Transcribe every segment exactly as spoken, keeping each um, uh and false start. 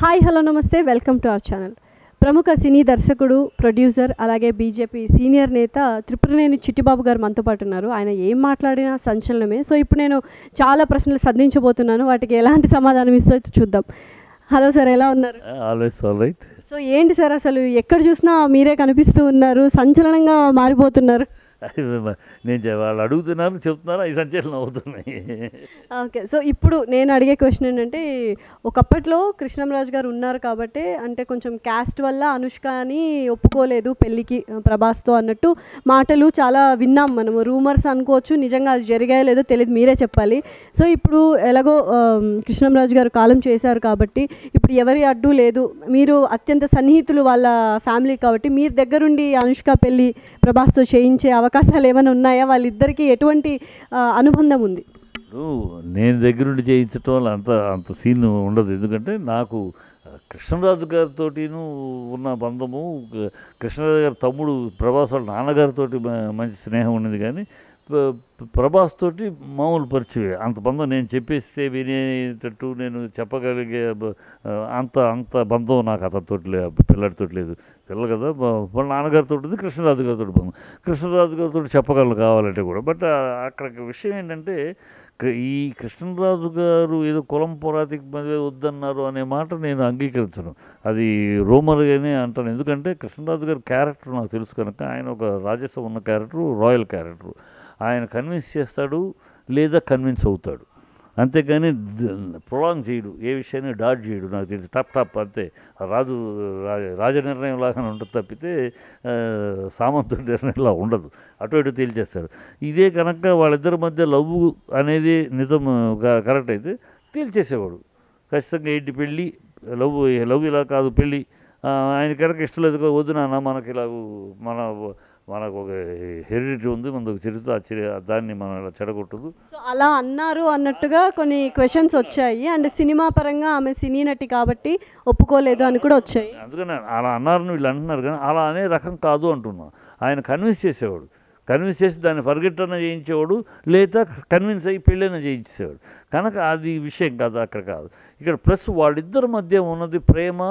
Hi hello నమస్తే welcome to our channel ప్రముఖ సినీ దర్శకుడు ప్రొడ్యూసర్ అలాగే బీజేపీ సీనియర్ నేత త్రిపురనేని చిట్టిబాబు గారు మనతో పాటు ఉన్నారు ఆయన ఏం మాట్లాడినా సంచలనమే సో ఇప్పుడు నేను చాలా ప్రశ్నలు సంధించబోతున్నాను వాటికి ఎలాంటి సమాధానం ఇస్తారో చూద్దాం హలో సార్ ఎలా ఉన్నారు ఆల్వేస్ ఆల్ రైట్ సో ఏంటి సార్ అసలు ఎక్కడ చూసినా మీరే కనిపిస్తూ ఉన్నారు సంచలనంగా మారిపోతున్నారు నేను వాళ్ళు అడుగుతున్నారు చెప్తున్నారు అవి సంచలనం అవుతున్నాయి ఓకే సో ఇప్పుడు నేను అడిగే క్వశ్చన్ ఏంటంటే ఒకప్పట్లో కృష్ణం రాజు గారు ఉన్నారు కాబట్టి అంటే కొంచెం క్యాస్ట్ వల్ల అనుష్కని ఒప్పుకోలేదు పెళ్ళికి ప్రభాస్తో అన్నట్టు మాటలు చాలా విన్నాం మనము రూమర్స్ అనుకోవచ్చు నిజంగా అది జరిగాయో లేదో తెలియదు మీరే చెప్పాలి సో ఇప్పుడు ఎలాగో కృష్ణం రాజు గారు కాలం చేశారు కాబట్టి ఇప్పుడు ఎవరి అడ్డు లేదు మీరు అత్యంత సన్నిహితులు వాళ్ళ ఫ్యామిలీ కాబట్టి మీరు దగ్గరుండి అనుష్క పెళ్ళి ప్రభాస్తో చేయించే అవకాశాలు ఏమైనా ఉన్నాయా వాళ్ళిద్దరికీ ఎటువంటి అనుబంధం ఉంది నేను దగ్గరుండి చేయించడం వల్ల అంత అంత సీన్ ఉండదు ఎందుకంటే నాకు కృష్ణరాజు గారితోటిను ఉన్న బంధము కృష్ణరాజు గారి తమ్ముడు ప్రభాస్ వాళ్ళ నాన్నగారితో మంచి స్నేహం ఉన్నది కానీ ప్రభాస్ తోటి మామూలు పరిచయం అంత బంధం నేను చెప్పేస్తే వినేటట్టు నేను చెప్పగలిగే అంత అంత బంధం నాకు అతనితోటి లేదు పిల్లడితో లేదు పిల్ల కదా వాళ్ళ నాన్నగారితో ఉంది కృష్ణరాజు గారితో బంధం కృష్ణరాజు గారితో చెప్పగలరు కావాలంటే కూడా బట్ అక్కడ విషయం ఏంటంటే ఈ కృష్ణరాజు గారు ఏదో కులం పోరాతికి మధ్య వద్దన్నారు అనే మాట నేను అంగీకరించను అది రూమర్గానే అంటాను ఎందుకంటే కృష్ణరాజు గారి క్యారెక్టర్ నాకు తెలుసు కనుక ఆయన ఒక రాజసభ ఉన్న క్యారెక్టరు రాయల్ క్యారెక్టరు ఆయన కన్విన్స్ చేస్తాడు లేదా కన్విన్స్ అవుతాడు అంతేగాని ప్రొలాంగ్ చేయడు ఏ విషయాన్ని డాట్ చేయడు నాకు తెలిసి టప్ టప్ అంతే రాజు రాజ నిర్ణయం లాగానే ఉంటుంది తప్పితే సామంతుడి నిర్ణయంలా ఉండదు అటు ఇటు తేల్చేస్తాడు ఇదే కనుక వాళ్ళిద్దరి మధ్య లవ్ అనేది నిజం కరెక్ట్ అయితే తేల్చేసేవాడు ఖచ్చితంగా ఏంటి పెళ్ళి లవ్ లవ్ ఇలా కాదు పెళ్ళి ఆయన కనుక ఇష్టం లేదు వద్దు నాన్న మనకి ఇలా మన మనకు ఒక హెరిడిటీ ఉంది మనకు చరిత్ర దాన్ని మనం ఇలా చెడగొట్టదు సో అలా అన్నారు అన్నట్టుగా కొన్ని క్వశ్చన్స్ వచ్చాయి అండ్ సినిమా పరంగా ఆమె సినీ నటి కాబట్టి ఒప్పుకోలేదు అని కూడా వచ్చాయి అందుకని అలా అన్నారని వీళ్ళు అంటున్నారు కానీ అలా అనే రకం కాదు అంటున్నాను ఆయన కన్విన్స్ చేసేవాడు కన్విన్స్ చేసి దాన్ని ఫర్గెట్ అన్న చేయించేవాడు లేదా కన్విన్స్ అయ్యి పెళ్ళైనా చేయించేవాడు కనుక అది విషయం కాదు అక్కడ కాదు ఇక్కడ ప్లస్ వాళ్ళిద్దరి మధ్య ఉన్నది ప్రేమ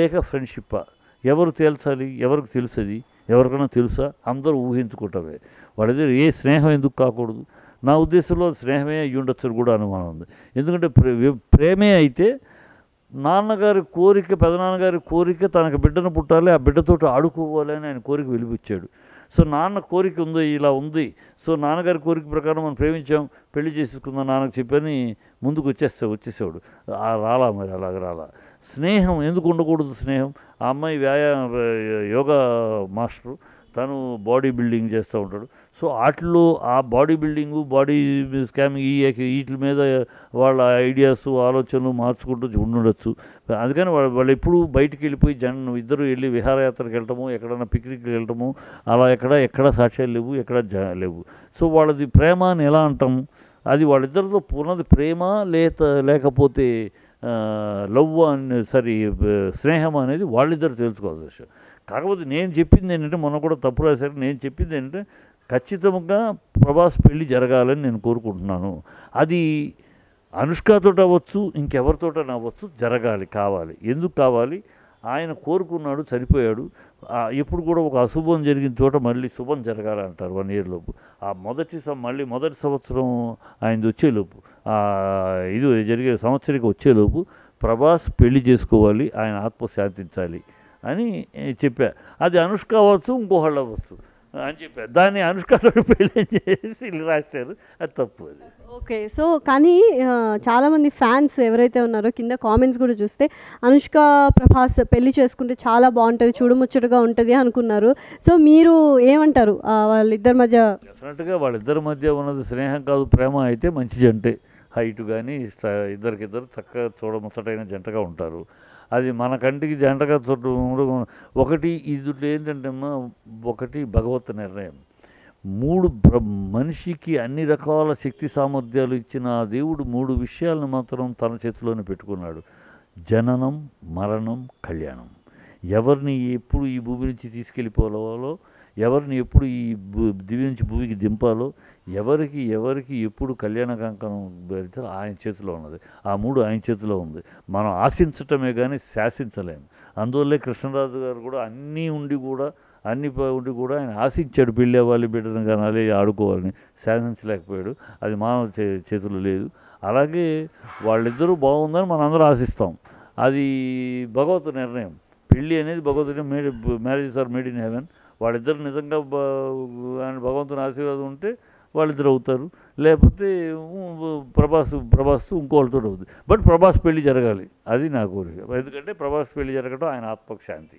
లేక ఫ్రెండ్షిప్పా ఎవరు తేల్చాలి ఎవరికి తెలుసది ఎవరికైనా తెలుసా అందరూ ఊహించుకుంటామే వాళ్ళిద్దరు ఏ స్నేహం ఎందుకు కాకూడదు నా ఉద్దేశంలో స్నేహమే అయ్యి ఉండొచ్చు కూడా అనుమానం ఉంది ఎందుకంటే ప్రేమే అయితే నాన్నగారి కోరిక పెదనాన్నగారి కోరిక తనకు బిడ్డను పుట్టాలి ఆ బిడ్డతో ఆడుకోవాలి అని ఆయన కోరిక వెలిపించాడు సో నాన్న కోరిక ఉంది ఇలా ఉంది సో నాన్నగారి కోరిక ప్రకారం మనం ప్రేమించాం పెళ్లి చేసుకుందాం నాన్నకు చెప్పని ముందుకు వచ్చేస్తా వచ్చేసేవాడు రాలా మరి అలాగ రాలా స్నేహం ఎందుకు ఉండకూడదు స్నేహం ఆ అమ్మాయి వ్యాయామ యోగా మాస్టరు తను బాడీ బిల్డింగ్ చేస్తూ ఉంటాడు సో వాటిలో ఆ బాడీ బిల్డింగు బాడీ స్కామింగ్ ఈ వీటి మీద వాళ్ళ ఐడియాస్ ఆలోచనలు మార్చుకుంటూ ఉండొచ్చు అందుకని వాళ్ళు వాళ్ళు ఎప్పుడు బయటికి వెళ్ళిపోయి జన్ ఇద్దరు వెళ్ళి విహారయాత్రకు వెళ్ళటము ఎక్కడైనా పిక్నిక్కి వెళ్ళటము అలా ఎక్కడ ఎక్కడ సాక్ష్యాలు లేవు ఎక్కడ జ లేవు సో వాళ్ళది ప్రేమ అని ఎలా అంటాము అది వాళ్ళిద్దరితో పూర్ణది ప్రేమ లేత లేకపోతే లవ్ అనే సారీ స్నేహం అనేది వాళ్ళిద్దరు తెలుసుకోవాల్సిన విషయం కాకపోతే నేను చెప్పింది ఏంటంటే మొన్న కూడా తప్పు రాశారు నేను చెప్పింది ఏంటంటే ఖచ్చితంగా ప్రభాస్ పెళ్ళి జరగాలని నేను కోరుకుంటున్నాను అది అనుష్కతో అవ్వచ్చు ఇంకెవరితోట అవ్వచ్చు జరగాలి కావాలి ఎందుకు కావాలి ఆయన కోరుకున్నాడు సరిపోయాడు ఎప్పుడు కూడా ఒక అశుభం జరిగిన చోట మళ్ళీ శుభం జరగాలంటారు వన్ ఇయర్ లోపు ఆ మొదటి మళ్ళీ మొదటి సంవత్సరం ఆయనది వచ్చేలోపు ఇది జరిగే సంవత్సరానికి వచ్చేలోపు ప్రభాస్ పెళ్లి చేసుకోవాలి ఆయన ఆత్మశాంతించాలి అని చెప్పా అది అనుష్క అవ్వచ్చు ఇంకోహళ్ళు అవ్వచ్చు అని చెప్పారు దాన్ని అనుష్కతో పెళ్ళి చేసి రాశారు అది తప్పు అది ఓకే సో కానీ చాలామంది ఫ్యాన్స్ ఎవరైతే ఉన్నారో కింద కామెంట్స్ కూడా చూస్తే అనుష్క ప్రభాస్ పెళ్లి చేసుకుంటే చాలా బాగుంటుంది చూడముచ్చటగా ఉంటుంది అనుకున్నారు సో మీరు ఏమంటారు వాళ్ళిద్దరి మధ్య డెఫినెట్గా వాళ్ళిద్దరి మధ్య ఉన్నది స్నేహం కాదు ప్రేమ అయితే మంచి జంటే హైట్ కానీ ఇద్దరికిద్దరు చక్కగా చూడముచ్చటైన జంటగా ఉంటారు అది మన కంటికి జంటగా చుట్టూ ఒకటి ఇది ఏంటంటే అమ్మా ఒకటి భగవత్ నిర్ణయం మూడు మనిషికి అన్ని రకాల శక్తి సామర్థ్యాలు ఇచ్చిన ఆ దేవుడు మూడు విషయాలను మాత్రం తన చేతిలోనే పెట్టుకున్నాడు జననం మరణం కళ్యాణం ఎవరిని ఎప్పుడు ఈ భూమి నుంచి తీసుకెళ్ళిపోవాలో ఎవరిని ఎప్పుడు ఈ దివి నుంచి భూమికి దింపాలో, ఎవరికి ఎవరికి ఎప్పుడు కళ్యాణ కంకణం ధరించాలో ఆయన చేతిలో ఉన్నది. ఆ మూడు ఆయన చేతిలో ఉంది. మనం ఆశించటమే కానీ శాసించలేము. అందువల్లే కృష్ణరాజు గారు కూడా అన్నీ ఉండి కూడా అన్ని ఉండి కూడా ఆయన ఆశించాడు, పెళ్ళి అవ్వాలి, బిడ్డను కానీ ఆడుకోవాలని, శాసించలేకపోయాడు. అది మానవ చేతులు లేదు. అలాగే వాళ్ళిద్దరూ బాగుందని మనం అందరూ ఆశిస్తాం. అది భగవత్ నిర్ణయం. పెళ్ళి అనేది భగవతుని made marriages are made in heaven. వాళ్ళిద్దరు నిజంగా ఆయన భగవంతుని ఆశీర్వాదం ఉంటే వాళ్ళిద్దరు అవుతారు, లేకపోతే ప్రభాస్ ప్రభాస్ ఇంకోళ్ళతో అవుతుంది. బట్ ప్రభాస్ పెళ్ళి జరగాలి, అది నా కోరిక. ఎందుకంటే ప్రభాస్ పెళ్ళి జరగడం ఆయన ఆత్మకు శాంతి.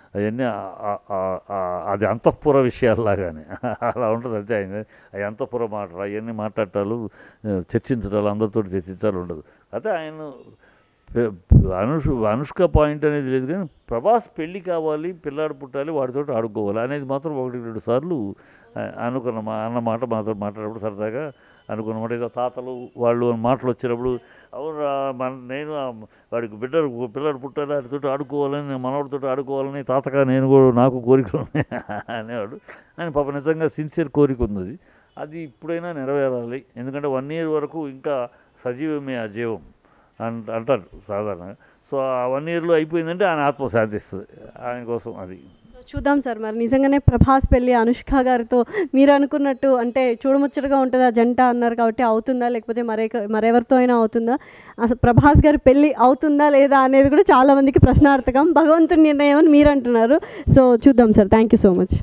అవన్నీ అది అంతఃపుర విషయాల్లాగానే అలా ఉంటుంది. అంతే, ఆయన అవి అంతఃపుర మాటలు, అవన్నీ మాట్లాడటాలు, చర్చించడాలు, అందరితో చర్చించాలి ఉండదు. అయితే ఆయన అనుష్ అనుష్క పాయింట్ అనేది లేదు, కానీ ప్రభాస్ పెళ్ళి కావాలి, పిల్లాడు పుట్టాలి, వాడితో ఆడుకోవాలి అనేది మాత్రం ఒకటి రెండు సార్లు అనుకున్న మా అన్నమాట మాతో మాట్లాడేప్పుడు సరదాగా అనుకున్నమాట. ఏదో తాతలు వాళ్ళు మాటలు వచ్చినప్పుడు అవును మన నేను వాడికి బిడ్డలు పిల్లలు పుట్టాలి, వాటితో ఆడుకోవాలని, మనవాడితో ఆడుకోవాలని తాతగా నేను కూడా నాకు కోరికలు అనేవాడు. ఆయన పాప నిజంగా సిన్సియర్ కోరిక ఉంది, అది ఇప్పుడైనా నెరవేరాలి. ఎందుకంటే వన్ ఇయర్ వరకు ఇంకా సజీవమే ఆ జీవం అంట అంటారు సాధారణంగా. సో ఆ వన్ ఇయర్లో అయిపోయిందంటే ఆయన ఆత్మ శాంతిస్తుంది. ఆయన కోసం అది చూద్దాం సార్. మరి నిజంగానే ప్రభాస్ పెళ్ళి అనుష్క గారితో మీరు అనుకున్నట్టు అంటే చూడముచ్చటగా ఉంటుంది ఆ జంట అన్నారు కాబట్టి అవుతుందా, లేకపోతే మరే మరెవరితో అయినా అవుతుందా, అసలు ప్రభాస్ గారి పెళ్ళి అవుతుందా లేదా అనేది కూడా చాలామందికి ప్రశ్నార్థకం. భగవంతుని నిర్ణయం అని మీరు అంటున్నారు. సో చూద్దాం sir. Thank you so much.